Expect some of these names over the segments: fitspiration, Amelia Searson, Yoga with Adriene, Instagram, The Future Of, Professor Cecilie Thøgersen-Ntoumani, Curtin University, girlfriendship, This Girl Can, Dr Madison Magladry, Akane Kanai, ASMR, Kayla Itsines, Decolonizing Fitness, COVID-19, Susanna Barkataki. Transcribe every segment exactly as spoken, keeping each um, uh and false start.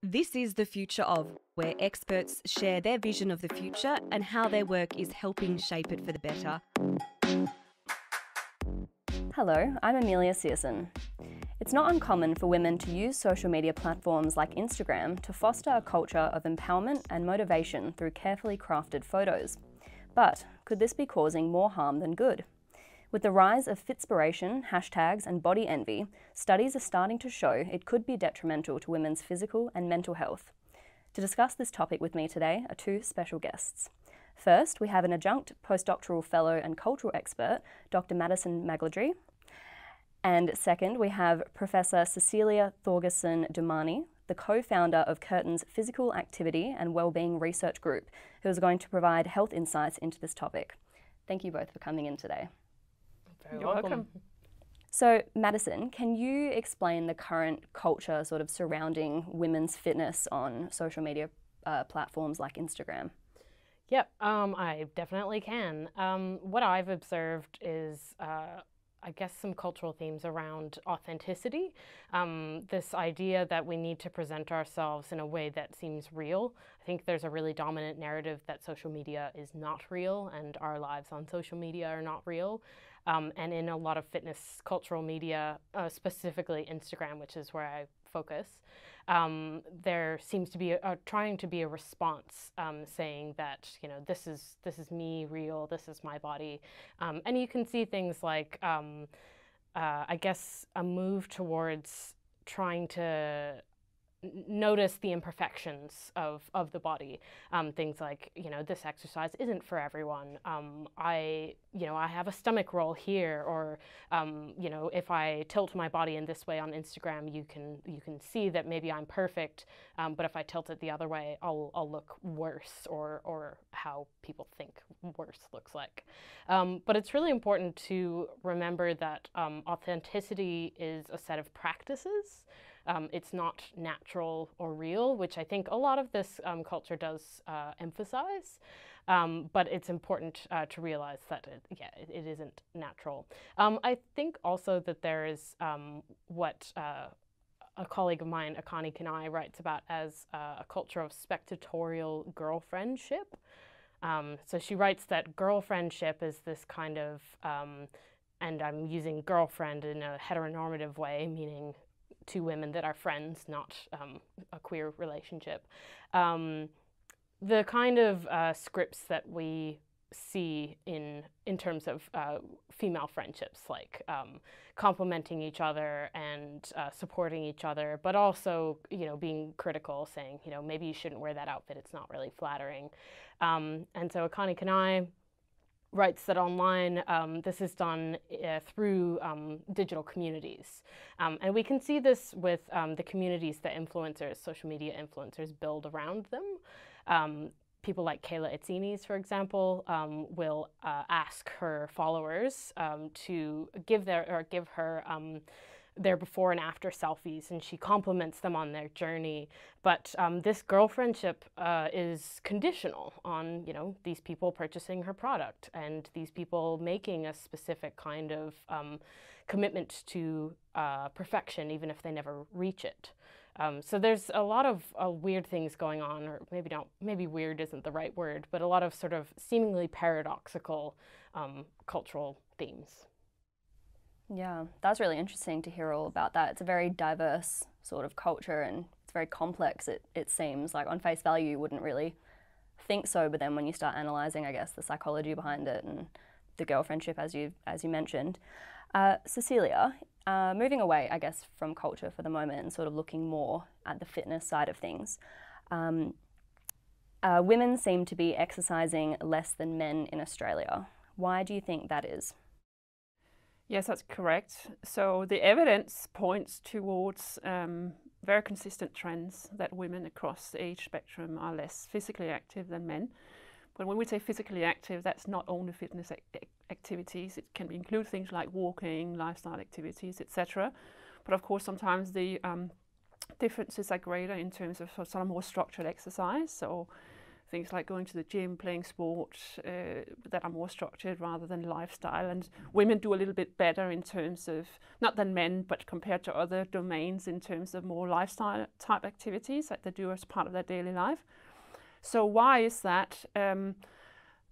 This is The Future Of, where experts share their vision of the future and how their work is helping shape it for the better. Hello, I'm Amelia Searson. It's not uncommon for women to use social media platforms like Instagram to foster a culture of empowerment and motivation through carefully crafted photos. But could this be causing more harm than good? With the rise of fitspiration, hashtags and body envy, studies are starting to show it could be detrimental to women's physical and mental health. To discuss this topic with me today are two special guests. First, we have an adjunct postdoctoral fellow and cultural expert, Doctor Madison Magladry. And second, we have Professor Cecilie Thøgersen-Ntoumani, the co-founder of Curtin's Physical Activity and Wellbeing Research Group, who is going to provide health insights into this topic. Thank you both for coming in today. You're welcome. welcome. So, Madison, can you explain the current culture sort of surrounding women's fitness on social media uh, platforms like Instagram? Yep, um, I definitely can. Um, what I've observed is, uh, I guess, some cultural themes around authenticity. Um, this idea that we need to present ourselves in a way that seems real. I think there's a really dominant narrative that social media is not real and our lives on social media are not real. Um, and in a lot of fitness cultural media, uh, specifically Instagram, which is where I focus, um, there seems to be a, a trying to be a response um, saying that, you know, this is this is me real, this is my body. Um, and you can see things like, um, uh, I guess, a move towards trying to notice the imperfections of of the body, um, things like, you know, this exercise isn't for everyone, um, I you know I have a stomach roll here, or um, you know if I tilt my body in this way on Instagram, you can you can see that maybe I'm perfect, um, but if I tilt it the other way, I'll, I'll look worse, or or how people think worse looks like. Um, but it's really important to remember that um, authenticity is a set of practices. Um, it's not natural or real, which I think a lot of this um, culture does uh, emphasize, um, but it's important uh, to realize that, it, yeah, it, it isn't natural. Um, I think also that there is um, what uh, a colleague of mine, Akane Kanai, writes about as uh, a culture of spectatorial girlfriendship. Um, so she writes that girlfriendship is this kind of, um, and I'm using girlfriend in a heteronormative way, meaning two women that are friends, not um, a queer relationship. Um, the kind of uh, scripts that we see in in terms of uh, female friendships, like um, complimenting each other and uh, supporting each other, but also, you know, being critical, saying, you know, maybe you shouldn't wear that outfit, it's not really flattering. Um, and so Akane Kanai writes that online, um, this is done uh, through um, digital communities. Um, and we can see this with um, the communities that influencers, social media influencers, build around them. Um, people like Kayla Itsines, for example, um, will uh, ask her followers um, to give their, or give her um, their before and after selfies, and she compliments them on their journey. But um, this girlfriendship uh, is conditional on, you know, these people purchasing her product and these people making a specific kind of um, commitment to uh, perfection, even if they never reach it. Um, so there's a lot of uh, weird things going on, or maybe not, maybe weird isn't the right word, but a lot of sort of seemingly paradoxical um, cultural themes. Yeah, that's really interesting to hear all about that. It's a very diverse sort of culture and it's very complex, it, it seems. Like on face value, you wouldn't really think so, but then when you start analysing, I guess, the psychology behind it and the girlfriendship, as you, as you mentioned. Uh, Cecilia, uh, moving away, I guess, from culture for the moment and sort of looking more at the fitness side of things. Um, uh, women seem to be exercising less than men in Australia. Why do you think that is? Yes, that's correct. So the evidence points towards um, very consistent trends that women across the age spectrum are less physically active than men. But when we say physically active, that's not only fitness ac activities. It can include things like walking, lifestyle activities, et cetera. But of course, sometimes the um, differences are greater in terms of sort of more structured exercise. So things like going to the gym, playing sports, uh, that are more structured rather than lifestyle. And women do a little bit better in terms of, not than men, but compared to other domains in terms of more lifestyle type activities that they do as part of their daily life. So why is that? Um,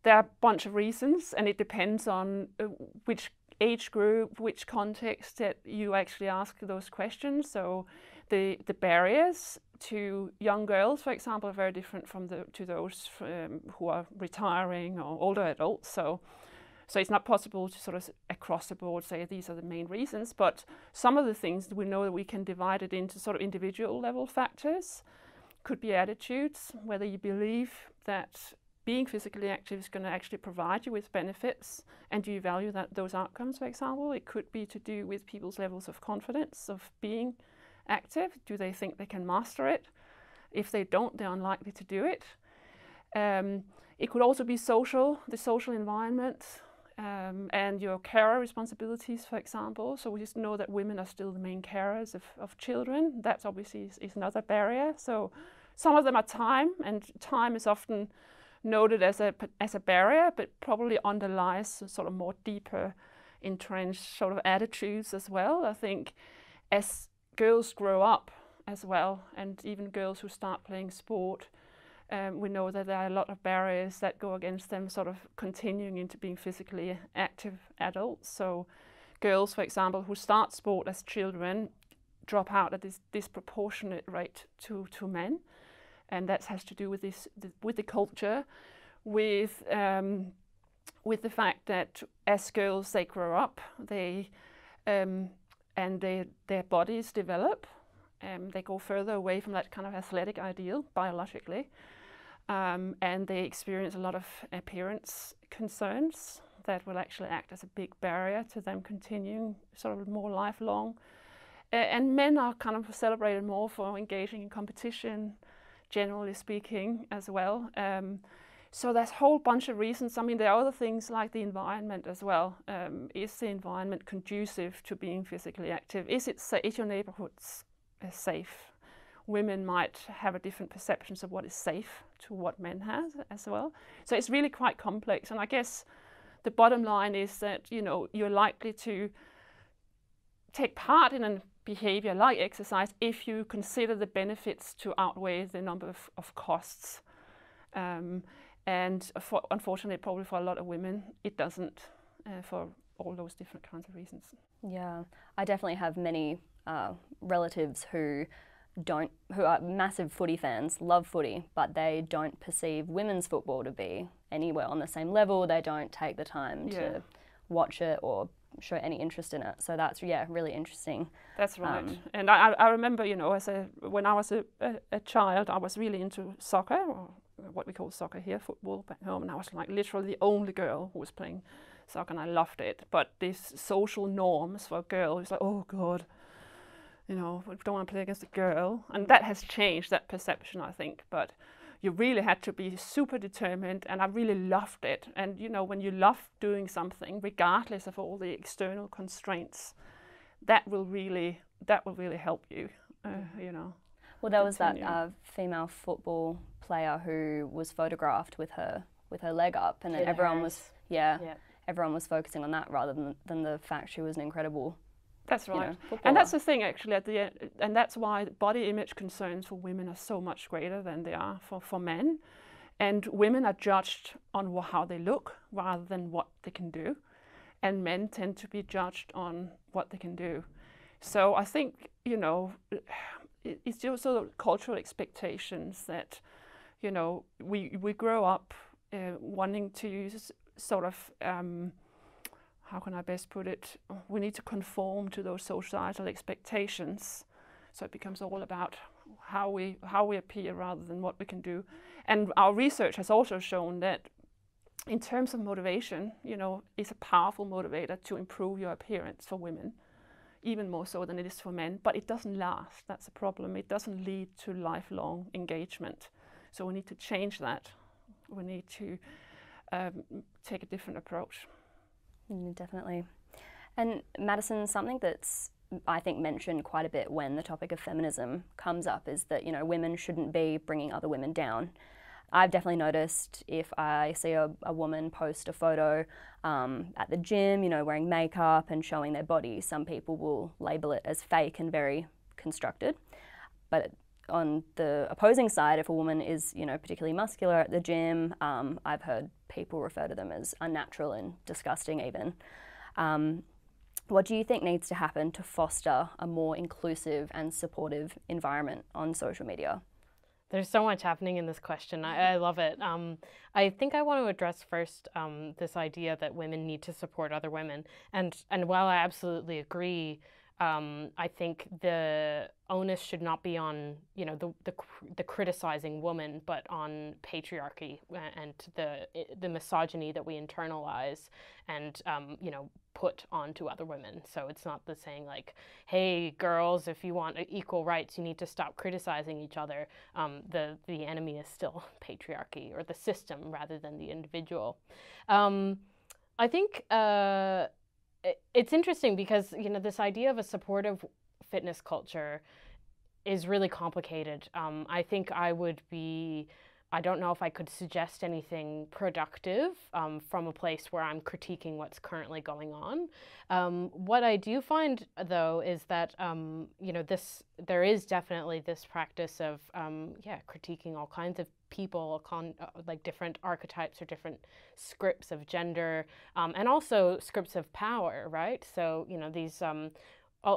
there are a bunch of reasons, and it depends on uh, which age group, which context that you actually ask those questions. So the, the barriers to young girls, for example, are very different from the, to those um, who are retiring or older adults. So, so it's not possible to sort of across the board say these are the main reasons, but some of the things we know that we can divide it into sort of individual level factors. Could be attitudes, whether you believe that being physically active is going to actually provide you with benefits, and do you value that, those outcomes, for example. It could be to do with people's levels of confidence of being active. Do they think they can master it? If they don't, they're unlikely to do it. Um, it could also be social, the social environment, um, and your carer responsibilities, for example. So we just know that women are still the main carers of, of children. That's obviously is, is another barrier. So some of them are time, and time is often noted as a, as a barrier, but probably underlies sort of more deeper entrenched sort of attitudes as well. I think as girls grow up as well, and even girls who start playing sport, um, we know that there are a lot of barriers that go against them sort of continuing into being physically active adults. So girls, for example, who start sport as children drop out at this disproportionate rate to, to men. And that has to do with this, th with the culture, with um, with the fact that as girls they grow up, they um, and they, their bodies develop, and they go further away from that kind of athletic ideal biologically, um, and they experience a lot of appearance concerns that will actually act as a big barrier to them continuing sort of more lifelong. Uh, and men are kind of celebrated more for engaging in competition, generally speaking, as well. Um, so there's a whole bunch of reasons. I mean, there are other things like the environment as well. Um, is the environment conducive to being physically active? Is it sa is your neighborhood uh, safe? Women might have a different perceptions of what is safe to what men have as well. So it's really quite complex. And I guess the bottom line is that, you know, you're likely to take part in an behavior like exercise if you consider the benefits to outweigh the number of, of costs. Um, and for, unfortunately, probably for a lot of women, it doesn't, uh, for all those different kinds of reasons. Yeah, I definitely have many uh, relatives who don't, who are massive footy fans, love footy, but they don't perceive women's football to be anywhere on the same level. They don't take the time yeah. to watch it or show any interest in it. So that's, yeah, really interesting. That's right. Um, and I, I remember, you know, as a, when I was a, a, a child, I was really into soccer, or what we call soccer here, football back home. And I was like literally the only girl who was playing soccer, and I loved it. But these social norms for a girl is like, oh God, you know, we don't want to play against a girl. And that has changed, that perception, I think. But you really had to be super determined, and I really loved it. And you know, when you love doing something, regardless of all the external constraints, that will really, that will really help you, uh, you know. Well, there continue. was that uh, female football player who was photographed with her, with her leg up, and then yeah, everyone was, yeah, yeah, everyone was focusing on that rather than, than the fact she was an incredible, that's right, you know, footballer. And that's the thing actually at the end, and that's why body image concerns for women are so much greater than they are for, for men. And women are judged on how they look rather than what they can do, and men tend to be judged on what they can do. So I think, you know, it, it's also cultural expectations that, you know, we, we grow up uh, wanting to use sort of um, how can I best put it? We need to conform to those societal expectations. So it becomes all about how we, how we appear rather than what we can do. And our research has also shown that in terms of motivation, you know, it's a powerful motivator to improve your appearance for women, even more so than it is for men, but it doesn't last. That's a problem. It doesn't lead to lifelong engagement. So we need to change that. We need to um, take a different approach. Mm, definitely. And Madison, something that's I think mentioned quite a bit when the topic of feminism comes up is that, you know, women shouldn't be bringing other women down. I've definitely noticed if I see a, a woman post a photo um, at the gym, you know, wearing makeup and showing their body, some people will label it as fake and very constructed. But on the opposing side, if a woman is, you know, particularly muscular at the gym, um, I've heard people refer to them as unnatural and disgusting even. Um, What do you think needs to happen to foster a more inclusive and supportive environment on social media? There's so much happening in this question. I, I love it. Um, I think I want to address first um, this idea that women need to support other women. And, and while I absolutely agree, um, I think the onus should not be on, you know, the, the, the criticizing woman, but on patriarchy and the, the misogyny that we internalize and, um, you know, put onto other women. So it's not the saying like, hey girls, if you want equal rights, you need to stop criticizing each other. Um, the, the enemy is still patriarchy or the system rather than the individual. Um, I think uh, it, it's interesting because, you know, this idea of a supportive fitness culture is really complicated. Um, I think I would be I don't know if I could suggest anything productive um, from a place where I'm critiquing what's currently going on. Um, what I do find, though, is that um, you know this there is definitely this practice of um, yeah critiquing all kinds of people, con like different archetypes or different scripts of gender, um, and also scripts of power, right? So you know these. Um,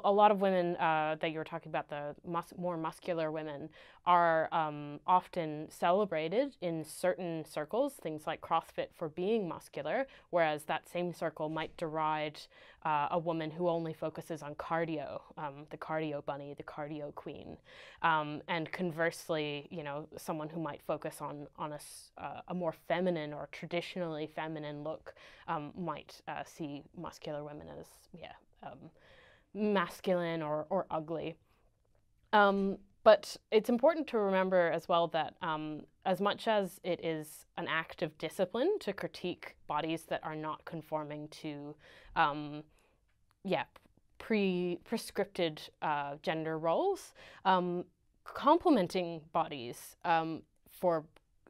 A lot of women uh, that you were talking about, the mus more muscular women, are um, often celebrated in certain circles, things like CrossFit, for being muscular, whereas that same circle might deride uh, a woman who only focuses on cardio, um, the cardio bunny, the cardio queen. Um, and conversely, you know, someone who might focus on, on a, uh, a more feminine or traditionally feminine look um, might uh, see muscular women as, yeah, um, masculine or, or ugly. Um, but it's important to remember as well that um, as much as it is an act of discipline to critique bodies that are not conforming to um, yeah, pre prescripted uh, gender roles, um, complimenting bodies um, for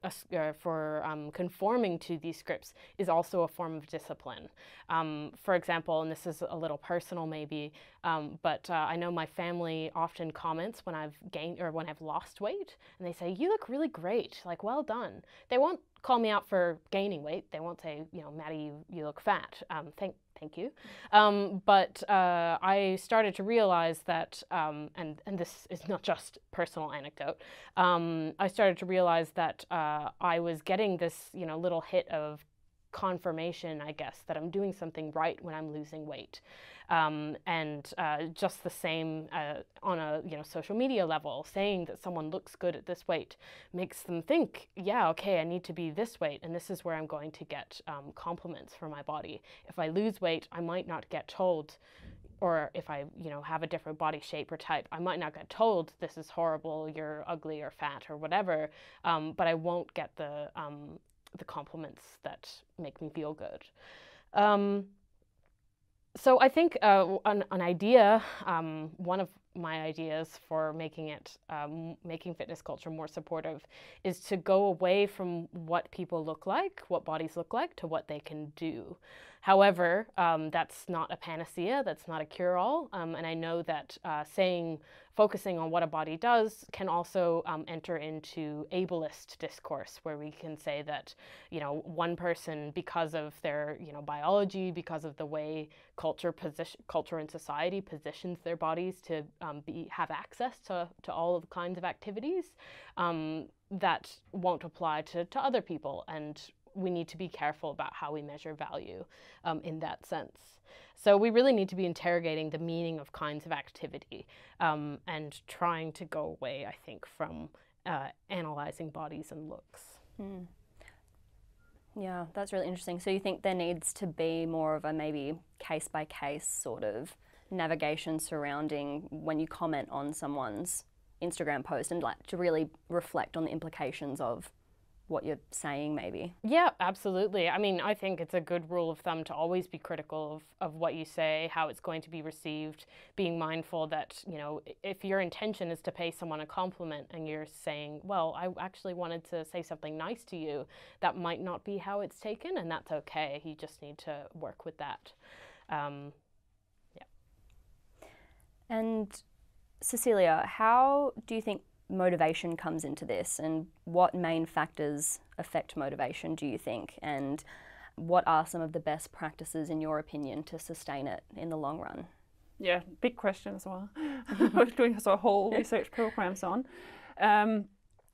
Uh, for um, conforming to these scripts is also a form of discipline. Um, for example, and this is a little personal maybe, um, but uh, I know my family often comments when I've gained or when I've lost weight, and they say, "You look really great, like well done." They won't call me out for gaining weight. They won't say, you know, Maddie, you, you look fat. Um, thank, thank you. Um, but uh, I started to realize that, um, and, and this is not just personal anecdote, um, I started to realize that uh, I was getting this, you know, little hit of confirmation, I guess, that I'm doing something right when I'm losing weight. Um, and uh, just the same uh, on a you know social media level, saying that someone looks good at this weight makes them think, yeah, okay, I need to be this weight, and this is where I'm going to get um, compliments for my body. If I lose weight, I might not get told, or if I you know have a different body shape or type, I might not get told this is horrible, you're ugly or fat or whatever, um, but I won't get the um, the compliments that make me feel good. Um, so I think uh, an, an idea, um, one of my ideas for making it, um, making fitness culture more supportive, is to go away from what people look like, what bodies look like, to what they can do. However, um, that's not a panacea, that's not a cure-all, um, and I know that uh, saying, focusing on what a body does can also um, enter into ableist discourse, where we can say that, you know, one person, because of their, you know, biology, because of the way culture, position, culture and society positions their bodies to um, be, have access to, to all of the kinds of activities, um, that won't apply to, to other people, and we need to be careful about how we measure value um, in that sense. So we really need to be interrogating the meaning of kinds of activity um, and trying to go away, I think, from uh, analyzing bodies and looks. Mm. Yeah, that's really interesting. So you think there needs to be more of a maybe case-by-case sort of navigation surrounding when you comment on someone's Instagram post, and like to really reflect on the implications of what you're saying maybe. Yeah, absolutely. I mean, I think it's a good rule of thumb to always be critical of, of what you say, how it's going to be received, being mindful that, you know, if your intention is to pay someone a compliment and you're saying, well, I actually wanted to say something nice to you, that might not be how it's taken, and that's okay. You just need to work with that. Um, yeah. And Cecilia, how do you think motivation comes into this, and what main factors affect motivation, do you think, and what are some of the best practices in your opinion to sustain it in the long run? Yeah, big question as well. We're doing a whole research programs on. Um,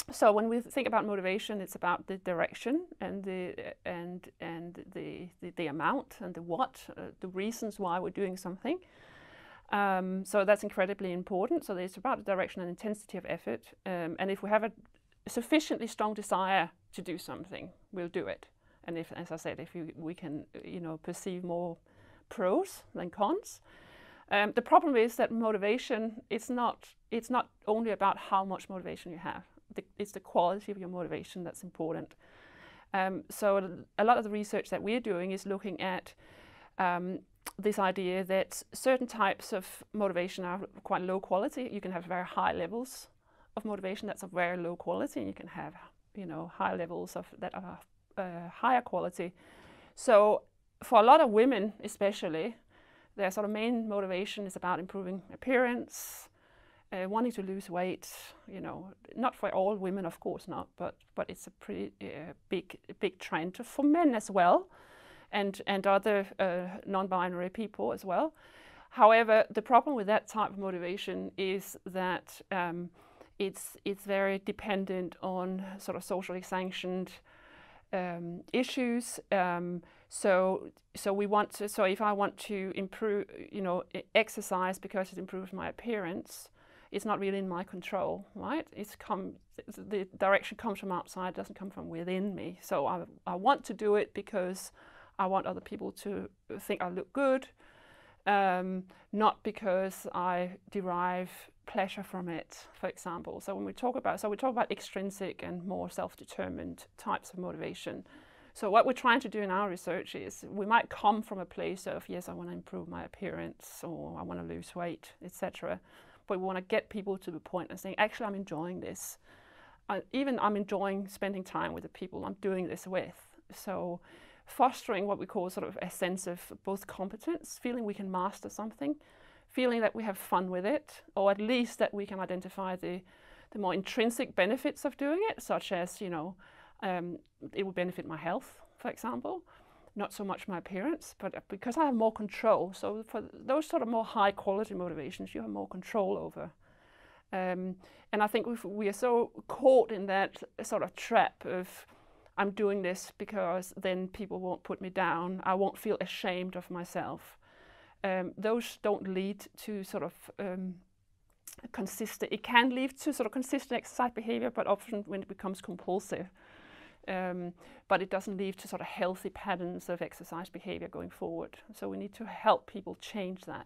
so when we think about motivation, it's about the direction and the and and the the, the amount and the what, uh, the reasons why we're doing something. Um, so that's incredibly important. So it's about the direction and intensity of effort. Um, and if we have a sufficiently strong desire to do something, we'll do it. And if, as I said, if you, we can, you know, perceive more pros than cons. Um, the problem is that motivation, it's not, it's not only about how much motivation you have. The, it's the quality of your motivation that's important. Um, so a lot of the research that we're doing is looking at um, this idea that certain types of motivation are quite low quality. You can have very high levels of motivation that's of very low quality, and you can have, you know, high levels of that are uh, higher quality. So for a lot of women especially, their sort of main motivation is about improving appearance, uh, wanting to lose weight, you know, not for all women, of course not, but but it's a pretty uh, big big trend for men as well. And, and other uh, non-binary people as well. However, the problem with that type of motivation is that um, it's, it's very dependent on sort of socially sanctioned um, issues. Um, so, so we want to, so if I want to improve, you know, exercise because it improves my appearance, it's not really in my control, right? It's come, the direction comes from outside, doesn't come from within me. So I, I want to do it because I want other people to think I look good, um, not because I derive pleasure from it, for example. So when we talk about, so we talk about extrinsic and more self-determined types of motivation. So what we're trying to do in our research is, we might come from a place of, yes, I want to improve my appearance, or I want to lose weight, et cetera. But we want to get people to the point of saying, actually, I'm enjoying this. I, even I'm enjoying spending time with the people I'm doing this with. So fostering what we call sort of a sense of both competence, feeling we can master something, feeling that we have fun with it, or at least that we can identify the, the more intrinsic benefits of doing it, such as, you know, um, it will benefit my health, for example, not so much my appearance, but because I have more control. So for those sort of more high quality motivations, you have more control over. Um, and I think we've, we are so caught in that sort of trap of, I'm doing this because then people won't put me down, I won't feel ashamed of myself. Um, those don't lead to sort of um, consistent, it can lead to sort of consistent exercise behavior, but often when it becomes compulsive. Um, but it doesn't lead to sort of healthy patterns of exercise behavior going forward. So we need to help people change that.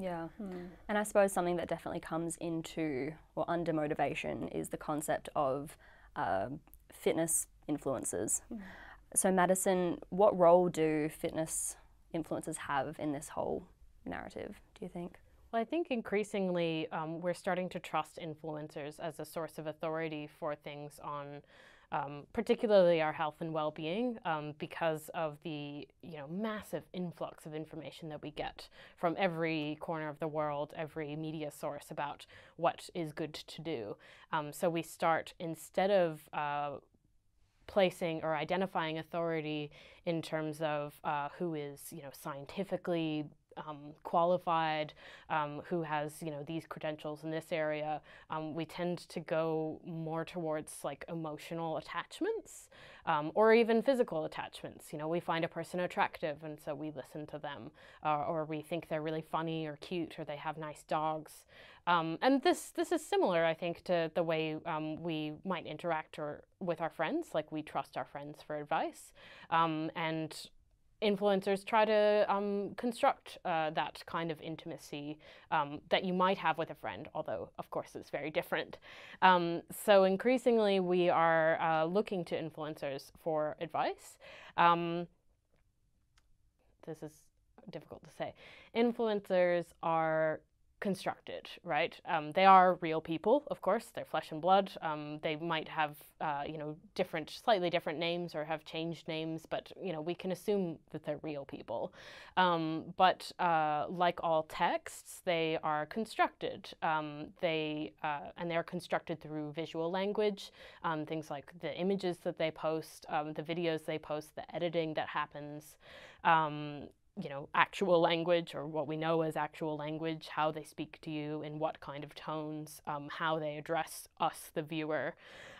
Yeah, mm. And I suppose something that definitely comes into or under motivation is the concept of uh, fitness influencers. Mm. So Madison, what role do fitness influencers have in this whole narrative, do you think? Well, I think increasingly um, we're starting to trust influencers as a source of authority for things on um, particularly our health and well-being, um, because of the, you know, massive influx of information that we get from every corner of the world, every media source about what is good to do. Um, so we start, instead of uh, placing or identifying authority in terms of uh, who is, you know, scientifically um, qualified, um, who has, you know, these credentials in this area, um, we tend to go more towards like emotional attachments, um, or even physical attachments. You know, we find a person attractive and so we listen to them, uh, or we think they're really funny or cute, or they have nice dogs. Um, and this this is similar, I think, to the way um, we might interact or with our friends. Like, we trust our friends for advice, um, and influencers try to um, construct uh, that kind of intimacy um, that you might have with a friend, although of course it's very different. Um, so increasingly we are uh, looking to influencers for advice. Um, this is difficult to say. Influencers are constructed, right? Um, they are real people, of course. They're flesh and blood. Um, they might have, uh, you know, different, slightly different names or have changed names, but you know, we can assume that they're real people. Um, but uh, like all texts, they are constructed. Um, they uh, and they are constructed through visual language, um, things like the images that they post, um, the videos they post, the editing that happens. Um, you know, actual language, or what we know as actual language, how they speak to you, in what kind of tones, um, how they address us, the viewer.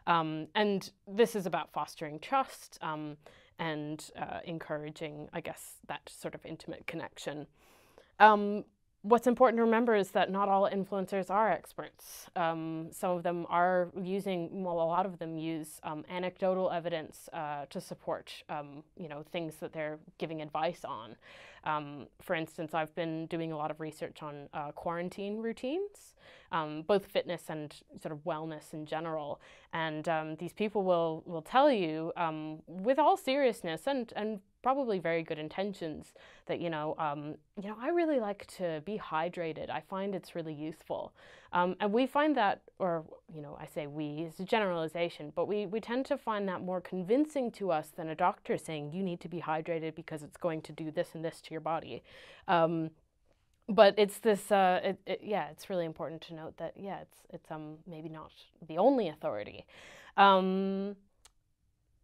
Um, and this is about fostering trust um, and uh, encouraging, I guess, that sort of intimate connection. Um, What's important to remember is that not all influencers are experts. Um, some of them are using, well, a lot of them use um, anecdotal evidence uh, to support, um, you know, things that they're giving advice on. Um, for instance, I've been doing a lot of research on uh, quarantine routines, um, both fitness and sort of wellness in general. And um, these people will will tell you, um, with all seriousness and and. probably very good intentions, that, you know, um, you know, I really like to be hydrated. I find it's really useful. Um, and we find that, or, you know, I say we, it's a generalization, but we, we tend to find that more convincing to us than a doctor saying you need to be hydrated because it's going to do this and this to your body. Um, but it's this, uh, it, it, yeah, it's really important to note that, yeah, it's, it's um, maybe not the only authority. Um,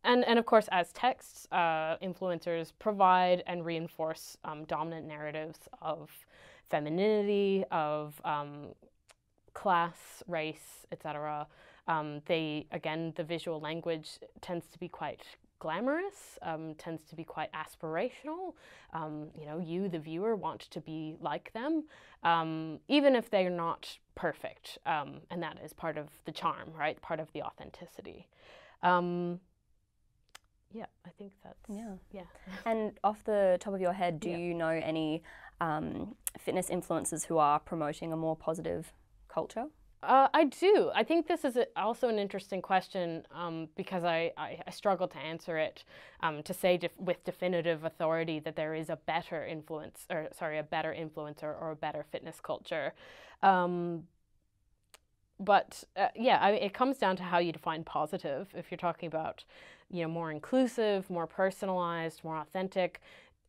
And, and of course, as texts, uh, influencers provide and reinforce um, dominant narratives of femininity, of um, class, race, et cetera. Um, they, again, the visual language tends to be quite glamorous, um, tends to be quite aspirational. Um, you know, you, the viewer, want to be like them, um, even if they're not perfect. Um, and that is part of the charm, right? Part of the authenticity. Um, Yeah, I think that's, yeah. yeah. And off the top of your head, do yeah. you know any um, fitness influencers who are promoting a more positive culture? Uh, I do. I think this is a, also an interesting question um, because I, I, I struggle to answer it, um, to say def with definitive authority that there is a better influence, or sorry, a better influencer or a better fitness culture. Um, But uh, yeah, I mean, it comes down to how you define positive. If you're talking about, you know, more inclusive, more personalized, more authentic,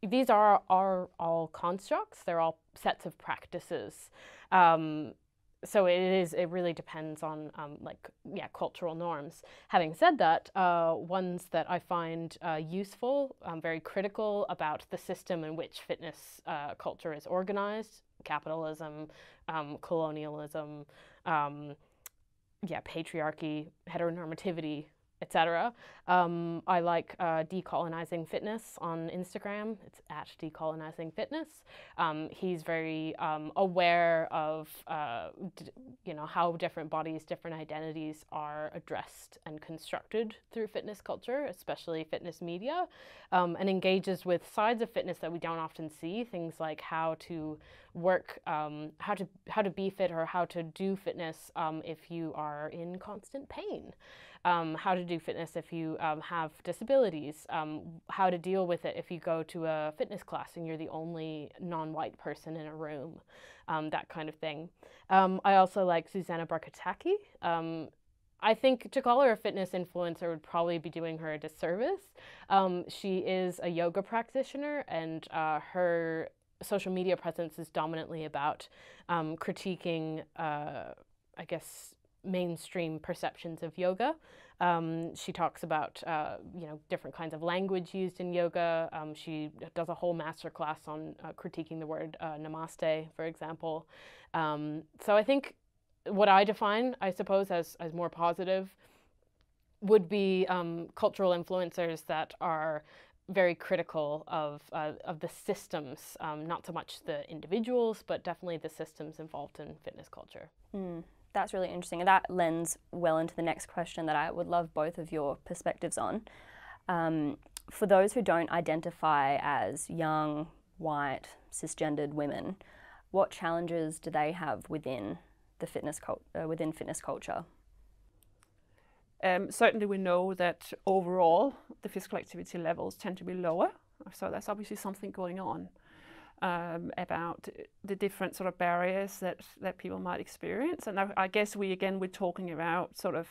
these are, are all constructs. They're all sets of practices. Um, so it is. It really depends on um, like yeah, cultural norms. Having said that, uh, ones that I find uh, useful, um, very critical about the system in which fitness uh, culture is organized. Capitalism, um, colonialism, um, yeah, patriarchy, heteronormativity, et cetera. Um, I like uh, Decolonizing Fitness on Instagram. It's at Decolonizing Fitness. Um, he's very um, aware of uh, d you know, how different bodies, different identities are addressed and constructed through fitness culture, especially fitness media, um, and engages with sides of fitness that we don't often see. Things like how to work, um, how to how to be fit, or how to do fitness um, if you are in constant pain. Um, how to do fitness if you um, have disabilities, um, how to deal with it if you go to a fitness class and you're the only non-white person in a room, um, that kind of thing. Um, I also like Susanna Barkataki. Um, I think to call her a fitness influencer would probably be doing her a disservice. Um, she is a yoga practitioner, and uh, her social media presence is dominantly about um, critiquing, uh, I guess, mainstream perceptions of yoga. Um, she talks about uh, you know, different kinds of language used in yoga. Um, she does a whole masterclass on uh, critiquing the word uh, namaste, for example. Um, so I think what I define, I suppose, as, as more positive would be um, cultural influencers that are very critical of, uh, of the systems, um, not so much the individuals, but definitely the systems involved in fitness culture. Mm. That's really interesting, and that lends well into the next question that I would love both of your perspectives on, um, for those who don't identify as young, white, cisgendered women, what challenges do they have within the fitness cult- uh, within fitness culture? Um, certainly we know that overall the physical activity levels tend to be lower, so that's obviously something going on um, about the different sort of barriers that, that people might experience. And I, I guess we again we're talking about sort of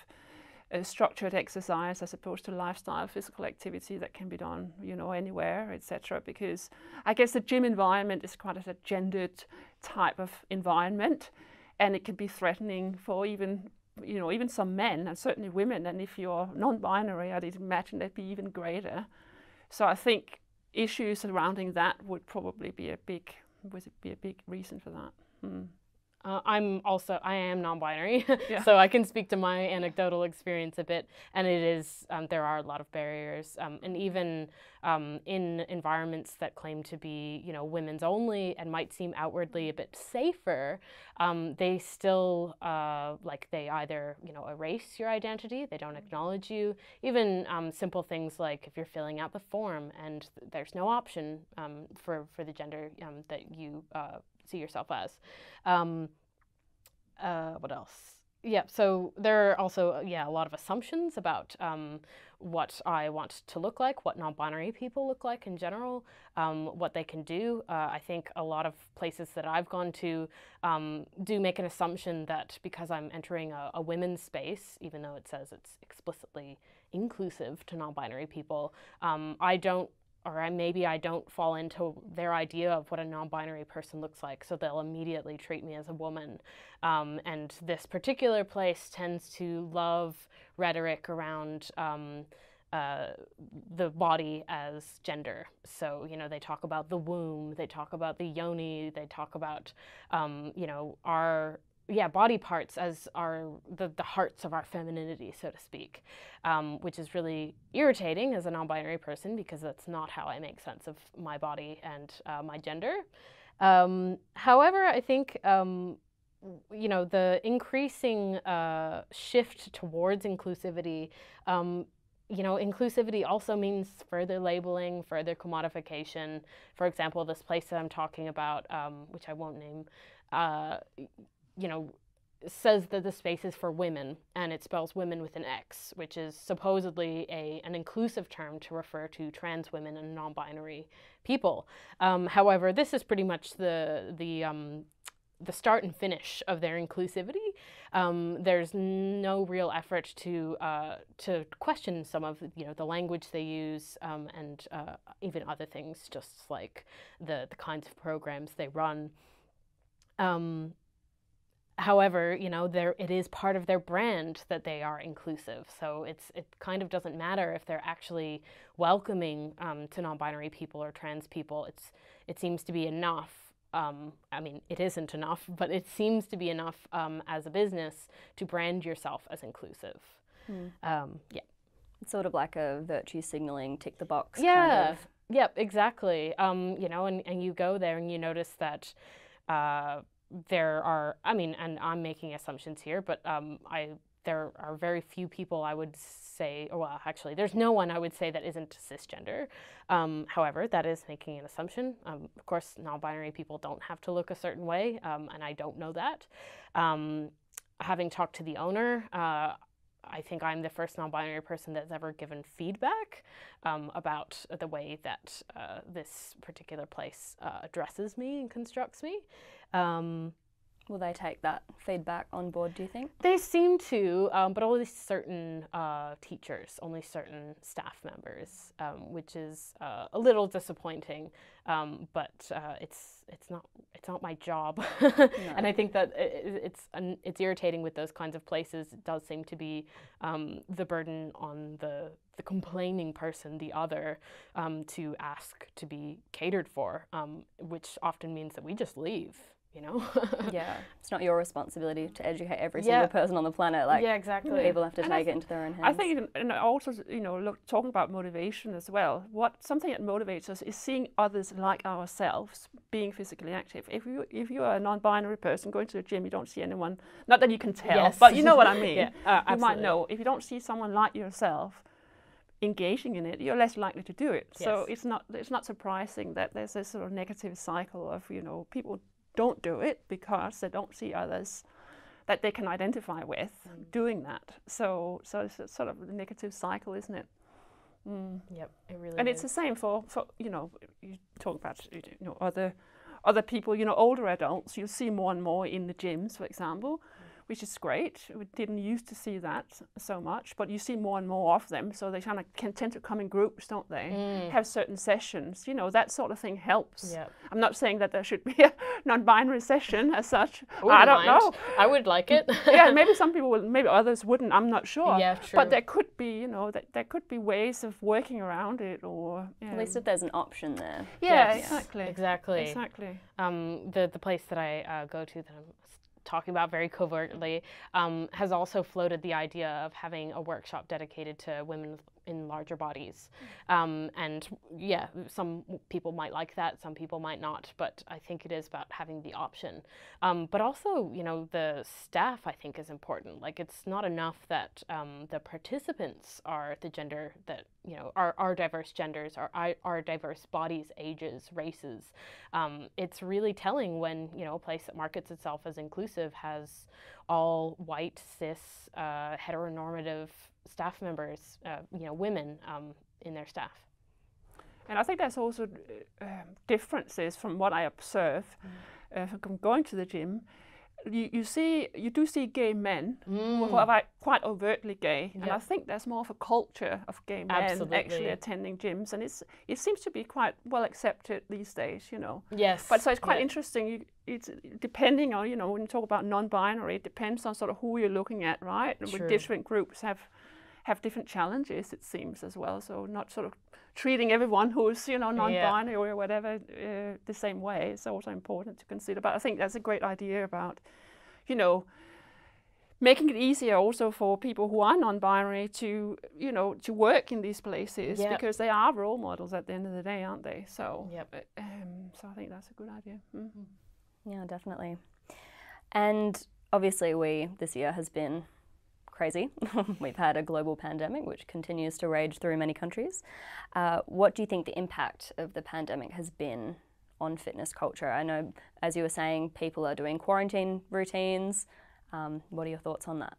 a structured exercise as opposed to lifestyle physical activity that can be done, you know, anywhere, et cetera. Because I guess the gym environment is quite a gendered type of environment, and it can be threatening for even, you know, even some men and certainly women. And if you're non-binary, I'd imagine that'd be even greater. So I think issues surrounding that would probably be a big would be a big reason for that. Mm. Uh, I'm also, I am non-binary, yeah. So I can speak to my anecdotal experience a bit, and it is, um, there are a lot of barriers, um, and even um, in environments that claim to be, you know, women's only and might seem outwardly a bit safer, um, they still, uh, like, they either, you know, erase your identity, they don't acknowledge you, even um, simple things like if you're filling out the form and th- there's no option um, for, for the gender um, that you uh, see yourself as. Um, uh, what else? Yeah, so there are also, yeah, a lot of assumptions about um, what I want to look like, what non-binary people look like in general, um, what they can do. Uh, I think a lot of places that I've gone to um, do make an assumption that because I'm entering a, a women's space, even though it says it's explicitly inclusive to non-binary people, um, I don't or I, maybe I don't fall into their idea of what a non-binary person looks like, so they'll immediately treat me as a woman. Um, and this particular place tends to love rhetoric around um, uh, the body as gender. So, you know, they talk about the womb, they talk about the yoni, they talk about, um, you know, our... yeah, body parts as our the, the hearts of our femininity, so to speak, um, which is really irritating as a non-binary person because that's not how I make sense of my body and uh, my gender. Um, however, I think, um, you know, the increasing uh, shift towards inclusivity, um, you know, inclusivity also means further labeling, further commodification. For example, this place that I'm talking about, um, which I won't name, uh, you know, says that the space is for women, and it spells women with an X, which is supposedly a an inclusive term to refer to trans women and non-binary people. Um, however, this is pretty much the the um, the start and finish of their inclusivity. Um, there's no real effort to uh, to question some of, you know, the language they use um, and uh, even other things, just like the the kinds of programs they run. Um, However, you know, there it is part of their brand that they are inclusive. So it's it kind of doesn't matter if they're actually welcoming um, to non-binary people or trans people. It's it seems to be enough. Um, I mean, it isn't enough, but it seems to be enough um, as a business to brand yourself as inclusive. Mm. Um, yeah, it's sort of like a virtue signaling, tick the box. Yeah. Kind of. Yep. Exactly. Um, you know, and and you go there and you notice that. Uh, There are, I mean, and I'm making assumptions here, but um, I there are very few people I would say, or well, actually, there's no one I would say that isn't cisgender. Um, however, that is making an assumption. Um, of course, non-binary people don't have to look a certain way, um, and I don't know that. Um, having talked to the owner, uh, I think I'm the first non-binary person that's ever given feedback um, about the way that uh, this particular place uh, addresses me and constructs me. Um, Will they take that feedback on board, do you think? They seem to, um, but only certain uh, teachers, only certain staff members, um, which is uh, a little disappointing. Um, but uh, it's it's not it's not my job, no. And I think that it, it's an, it's irritating with those kinds of places. It does seem to be um, the burden on the the complaining person, the other, um, to ask to be catered for, um, which often means that we just leave. You know? Yeah. It's not your responsibility to educate every single yeah. person on the planet. Like, yeah, exactly. People have to and take th- it into their own hands. I think, and also, you know, look, talking about motivation as well, what something that motivates us is seeing others like ourselves being physically active. If you if you are a non-binary person going to the gym, you don't see anyone, not that you can tell, yes. but you know what I mean. yeah, uh, you absolutely. might know. If you don't see someone like yourself, engaging in it, you're less likely to do it. Yes. So it's not it's not surprising that there's this sort of negative cycle of, you know, people don't do it because they don't see others that they can identify with mm. doing that. So so it's a sort of a negative cycle, isn't it? Mm. Yep, it really and is. It's the same for, for, you know, you talk about, you know, other other people, you know, older adults, you'll see more and more in the gyms, for example, mm. which is great. We didn't used to see that so much, but you see more and more of them. So they kind of can tend to come in groups, don't they? Mm. Have certain sessions, you know, that sort of thing helps. Yep. I'm not saying that there should be a non-binary session as such. I, I don't mind. know. I would like it. Yeah, maybe some people will, maybe others wouldn't. I'm not sure. Yeah, true. But there could be, you know, that there could be ways of working around it, or you know. At least if there's an option there. Yeah, yes. exactly. Exactly. Exactly. Um, the the place that I uh, go to that I'm talking about very covertly, um, has also floated the idea of having a workshop dedicated to women in larger bodies. Um, and yeah, some people might like that, some people might not, but I think it is about having the option. Um, but also, you know, the staff, I think, is important. Like, it's not enough that um, the participants are the gender that, you know, are, are diverse genders, are, are diverse bodies, ages, races. Um, it's really telling when, you know, a place that markets itself as inclusive has all white, cis, uh, heteronormative staff members, uh, you know, women um, in their staff. And I think there's also uh, differences from what I observe mm. uh, from going to the gym. You, you see, you do see gay men mm. who are like quite overtly gay, yep. and I think there's more of a culture of gay men Absolutely. actually attending gyms, and it's it seems to be quite well accepted these days, you know. Yes. But so it's quite yep. interesting. You, it's depending on, you know, when you talk about non-binary, it depends on sort of who you're looking at, right? True. With different groups have. have different challenges, it seems, as well. So not sort of treating everyone who's, you know, non-binary yeah. or whatever uh, the same way is also important to consider. But I think that's a great idea about, you know, making it easier also for people who are non-binary to, you know, to work in these places yep. because they are role models at the end of the day, aren't they? So, yep. um, so I think that's a good idea. Mm-hmm. Yeah, definitely. And obviously we, this year has been crazy. We've had a global pandemic which continues to rage through many countries. Uh, what do you think the impact of the pandemic has been on fitness culture? I know, as you were saying, people are doing quarantine routines. Um, what are your thoughts on that?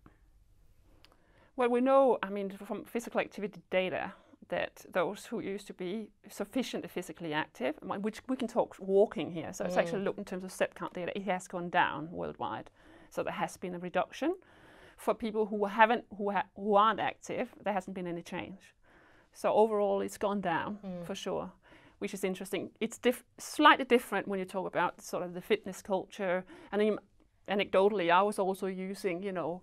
Well, we know, I mean, from physical activity data, that those who used to be sufficiently physically active, which we can talk walking here, so mm. it's actually looked in terms of step count data, it has gone down worldwide. So there has been a reduction. For people who haven't, who, ha who aren't active, there hasn't been any change. So overall, it's gone down mm. for sure, which is interesting. It's diff slightly different when you talk about sort of the fitness culture. And um, anecdotally, I was also using, you know,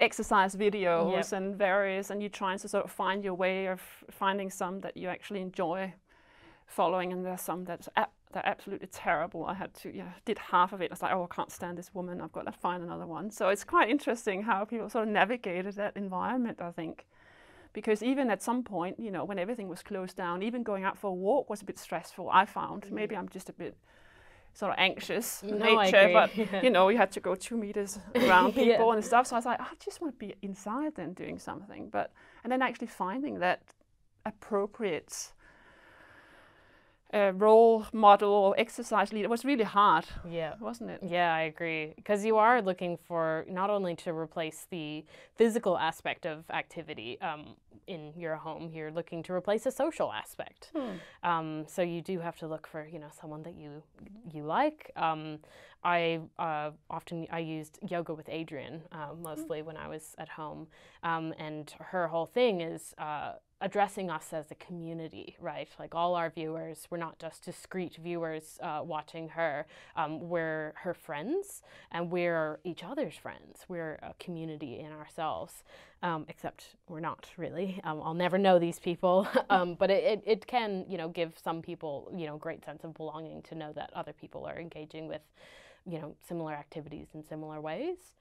exercise videos yep. and various, and you're trying to sort of find your way of finding some that you actually enjoy following, and there's some that's They're absolutely terrible. I had to, yeah, did half of it. I was like, oh, I can't stand this woman. I've got to find another one. So it's quite interesting how people sort of navigated that environment, I think. Because even at some point, you know, when everything was closed down, even going out for a walk was a bit stressful, I found. Mm. Maybe I'm just a bit sort of anxious no, nature, but yeah. you know, you had to go two meters around people yeah. and stuff. So I was like, I just want to be inside then doing something. But, and then actually finding that appropriate Uh, role model or exercise leader was really hard, yeah, wasn't it? Yeah, I agree. Because you are looking for not only to replace the physical aspect of activity um, in your home, you're looking to replace a social aspect. Hmm. Um, so you do have to look for, you know, someone that you you like. Um, I uh, often I used Yoga with Adriene uh, mostly hmm. when I was at home, um, and her whole thing is. Uh, addressing us as a community, right? Like all our viewers, we're not just discrete viewers uh, watching her, um, we're her friends and we're each other's friends. We're a community in ourselves, um, except we're not really. Um, I'll never know these people, um, but it, it, it can, you know, give some people, you know, great sense of belonging to know that other people are engaging with, you know, similar activities in similar ways.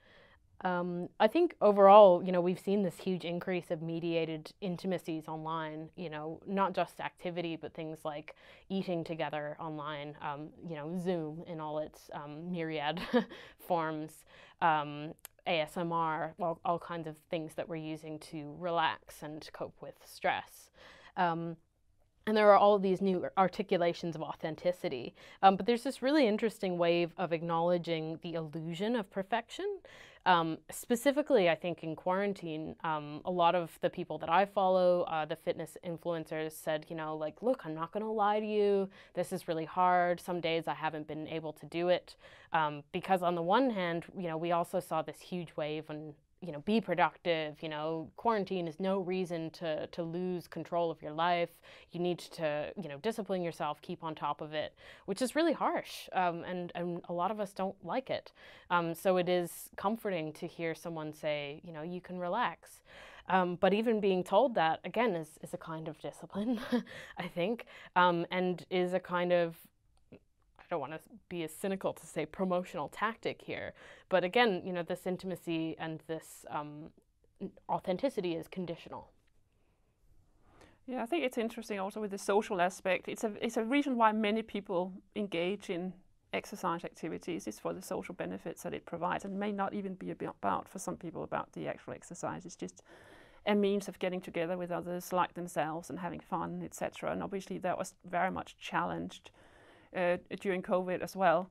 Um, I think overall, you know, we've seen this huge increase of mediated intimacies online, you know, not just activity, but things like eating together online, um, you know, Zoom in all its um, myriad forms, um, A S M R, all, all kinds of things that we're using to relax and cope with stress. Um, And there are all of these new articulations of authenticity. Um, but there's this really interesting wave of acknowledging the illusion of perfection. Um, specifically, I think in quarantine, um, a lot of the people that I follow, uh, the fitness influencers said, you know, like, look, I'm not going to lie to you. This is really hard. Some days I haven't been able to do it. Um, because on the one hand, you know, we also saw this huge wave on, you know, be productive, you know, quarantine is no reason to, to lose control of your life. You need to, you know, discipline yourself, keep on top of it, which is really harsh. Um, and, and a lot of us don't like it. Um, so it is comforting to hear someone say, you know, you can relax. Um, but even being told that, again, is, is a kind of discipline, I think, um, and is a kind of, I don't want to be as cynical to say promotional tactic here, but again, you know, this intimacy and this um, authenticity is conditional. Yeah, I think it's interesting also with the social aspect. It's a it's a reason why many people engage in exercise activities. It's for the social benefits that it provides, and may not even be about for some people about the actual exercise. It's just a means of getting together with others like themselves and having fun, et cetera. And obviously, that was very much challenged Uh, during COVID as well,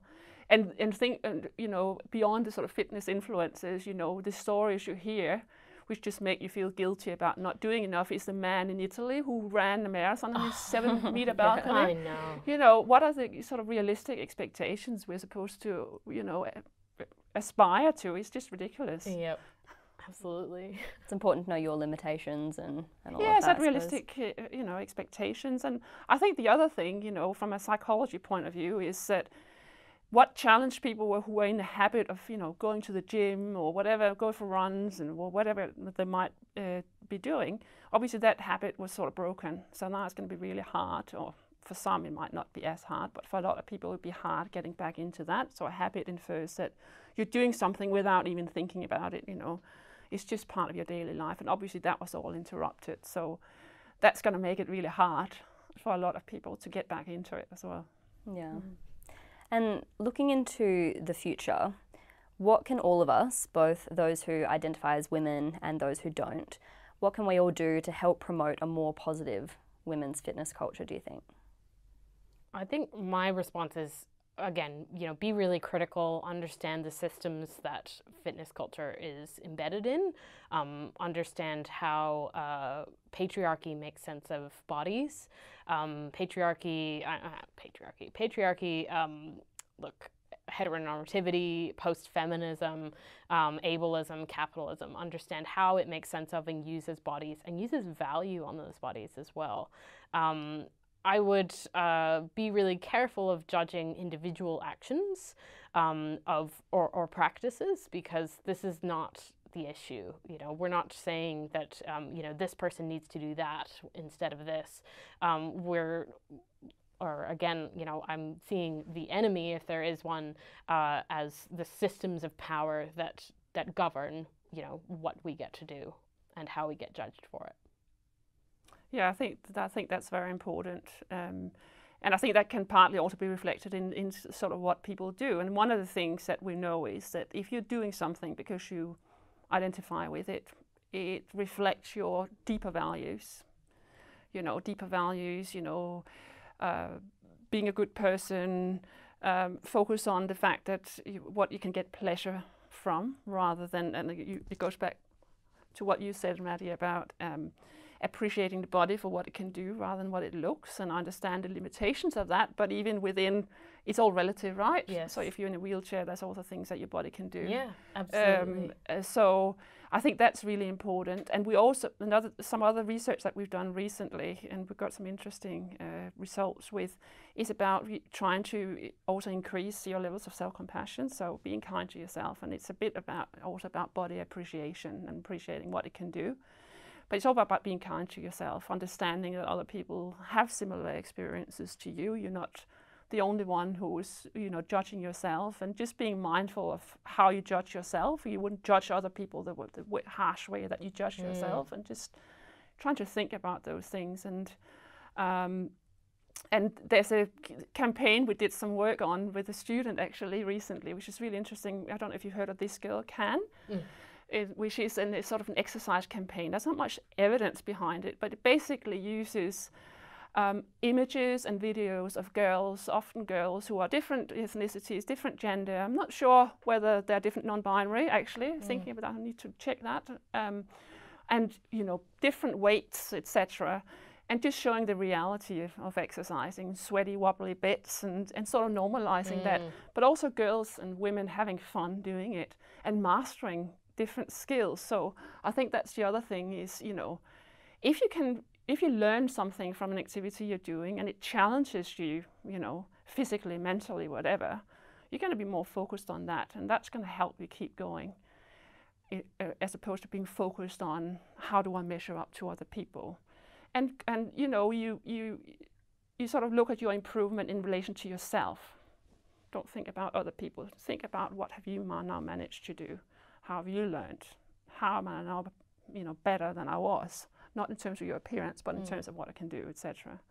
and and think and, you know, beyond the sort of fitness influences, you know, the stories you hear, which just make you feel guilty about not doing enough, is the man in Italy who ran a marathon on his seven meter balcony. I know. You know, what are the sort of realistic expectations we're supposed to, you know, aspire to? It's just ridiculous. Yep. Absolutely. It's important to know your limitations and, and all yeah, of that. Yeah, it's realistic, uh, you know, expectations. And I think the other thing, you know, from a psychology point of view is that what challenged people were who were in the habit of, you know, going to the gym or whatever, go for runs and or whatever they might uh, be doing, obviously that habit was sort of broken. So now it's going to be really hard, or for some it might not be as hard, but for a lot of people it would be hard getting back into that. So a habit infers that you're doing something without even thinking about it, you know. It's just part of your daily life, and obviously that was all interrupted. So that's going to make it really hard for a lot of people to get back into it as well. Yeah. Mm-hmm. And looking into the future, what can all of us, both those who identify as women and those who don't, what can we all do to help promote a more positive women's fitness culture, do you think? I think my response is, again, you know, be really critical, understand the systems that fitness culture is embedded in, um, understand how uh, patriarchy makes sense of bodies. Um, patriarchy, uh, patriarchy, patriarchy, um, look, heteronormativity, post-feminism, um, ableism, capitalism, understand how it makes sense of and uses bodies and uses value on those bodies as well. Um, I would uh, be really careful of judging individual actions um, of or, or practices, because this is not the issue. You know, we're not saying that um, you know, this person needs to do that instead of this. Um, we're Or again, you know, I'm seeing the enemy, if there is one, uh, as the systems of power that that govern, you know, what we get to do and how we get judged for it. Yeah, I think that, I think that's very important, um, and I think that can partly also be reflected in, in sort of what people do. And one of the things that we know is that if you're doing something because you identify with it, it reflects your deeper values. You know, deeper values. You know, uh, being a good person. Um, focus on the fact that you, what you can get pleasure from, rather than, and you, it goes back to what you said, Maddie, about. Um, appreciating the body for what it can do rather than what it looks, and I understand the limitations of that, but even within, it's all relative, right? Yes. So if you're in a wheelchair, there's all the things that your body can do. Yeah, absolutely. Um, so I think that's really important. And we also, another some other research that we've done recently, and we've got some interesting uh, results with, is about re trying to also increase your levels of self-compassion, so being kind to yourself. And it's a bit about also about body appreciation and appreciating what it can do. But it's all about being kind to yourself, understanding that other people have similar experiences to you. You're not the only one who's, you know, judging yourself, and just being mindful of how you judge yourself. You wouldn't judge other people the, the harsh way that you judge mm. yourself, and just trying to think about those things. And um, and there's a campaign we did some work on with a student actually recently, which is really interesting. I don't know if you've heard of This Girl Can. Mm. It, which is an, it's sort of an exercise campaign. There's not much evidence behind it, but it basically uses um, images and videos of girls, often girls who are different ethnicities, different gender. I'm not sure whether they're different non-binary, actually. Mm. Thinking about that, I need to check that. Um, and, you know, different weights, et cetera. And just showing the reality of, of exercising, sweaty, wobbly bits, and, and sort of normalizing mm. that. But also girls and women having fun doing it and mastering different skills. So I think that's the other thing is, you know, if you can, if you learn something from an activity you're doing and it challenges you, you know, physically, mentally, whatever, you're going to be more focused on that, and that's going to help you keep going, it, uh, as opposed to being focused on how do I measure up to other people. And and you know, you you you sort of look at your improvement in relation to yourself. Don't think about other people. Think about what have you now managed to do. How have you learned? How am I now, you know, better than I was? Not in terms of your appearance, but in mm. terms of what I can do, et cetera.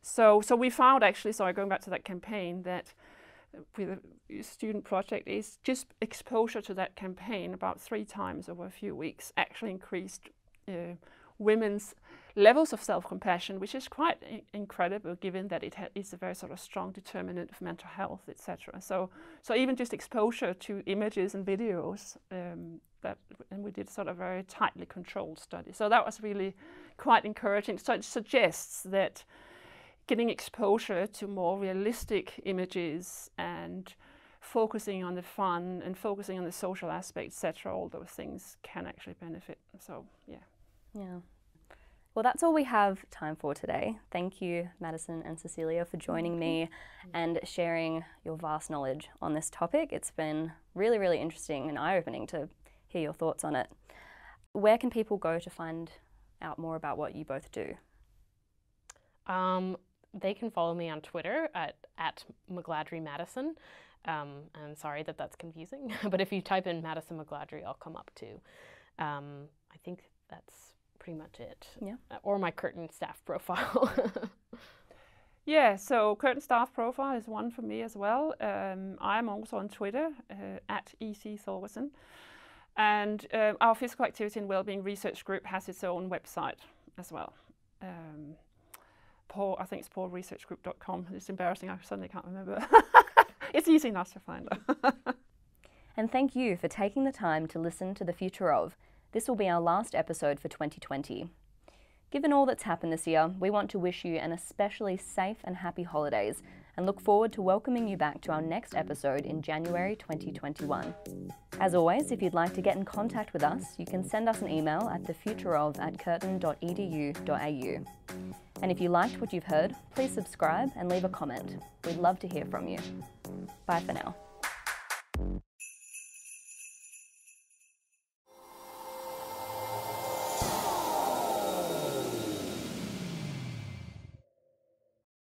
So, so we found actually, sorry, going back to that campaign, that with a student project is just exposure to that campaign about three times over a few weeks actually increased uh, women's levels of self-compassion, which is quite I- incredible given that it ha- is a very sort of strong determinant of mental health, et cetera. So, so even just exposure to images and videos, um, that, and we did sort of very tightly controlled study. So that was really quite encouraging. So it suggests that getting exposure to more realistic images and focusing on the fun and focusing on the social aspect, et cetera, all those things can actually benefit. So, yeah. Yeah. Well, that's all we have time for today. Thank you, Madison and Cecilia, for joining me and sharing your vast knowledge on this topic. It's been really, really interesting and eye-opening to hear your thoughts on it. Where can people go to find out more about what you both do? Um, they can follow me on Twitter at, at Magladry Madison. Um, I'm sorry that that's confusing, but if you type in Madison Magladry, I'll come up too. Um, I think that's pretty much it. Yeah. Uh, or my Curtin staff profile. Yeah, so Curtin staff profile is one for me as well. Um, I'm also on Twitter, uh, at E C Thøgersen. And uh, our Physical Activity and Wellbeing Research Group has its own website as well. Um, Paul, I think it's paul research group dot com. It's embarrassing, I suddenly can't remember. It's easy enough to find out. And thank you for taking the time to listen to The Future Of. This will be our last episode for twenty twenty. Given all that's happened this year, we want to wish you an especially safe and happy holidays, and look forward to welcoming you back to our next episode in January twenty twenty-one. As always, if you'd like to get in contact with us, you can send us an email at the future of at curtin dot e d u dot a u. And if you liked what you've heard, please subscribe and leave a comment. We'd love to hear from you. Bye for now.